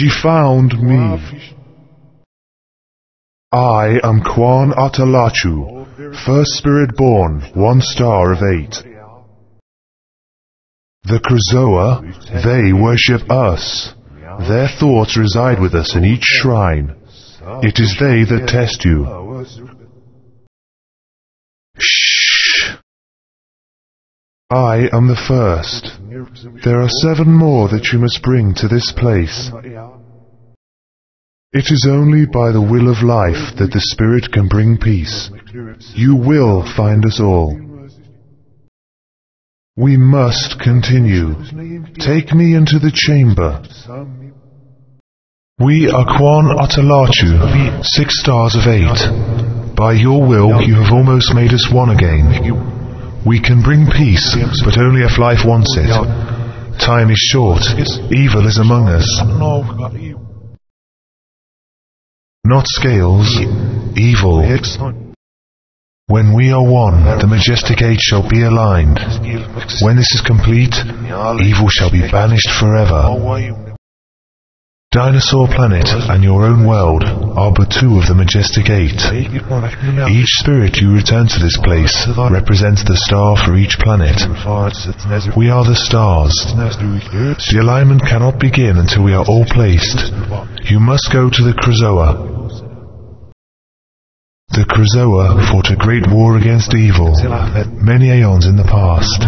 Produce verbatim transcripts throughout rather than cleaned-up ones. She found me. I am Quan Ata Lachu, first spirit born, one star of eight. The Krazoa, they worship us. Their thoughts reside with us in each shrine. It is they that test you. Shh. I am the first. There are seven more that you must bring to this place. It is only by the will of life that the spirit can bring peace. You will find us all. We must continue. Take me into the chamber. We are Quan Ata Lachu, six stars of eight. By your will you have almost made us one again. We can bring peace, but only if life wants it. Time is short. Evil is among us. Not scales, evil. When we are one, the Majestic Eight shall be aligned. When this is complete, evil shall be banished forever. Dinosaur Planet and your own world are but two of the Majestic Eight. Each spirit you return to this place represents the star for each planet. We are the stars. The alignment cannot begin until we are all placed. You must go to the Krazoa. The Krazoa fought a great war against evil, many aeons in the past.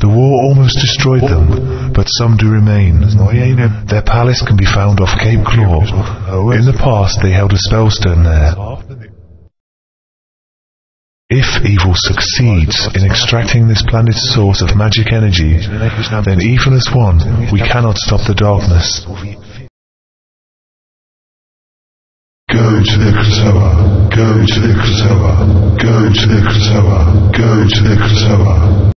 The war almost destroyed them, but some do remain. Their palace can be found off Cape Claw. In the past they held a spellstone there. If evil succeeds in extracting this planet's source of magic energy, then even as one, we cannot stop the darkness. Go to the Krazoa. Go to the Krazoa. Go to the Krazoa. Go to the Krazoa.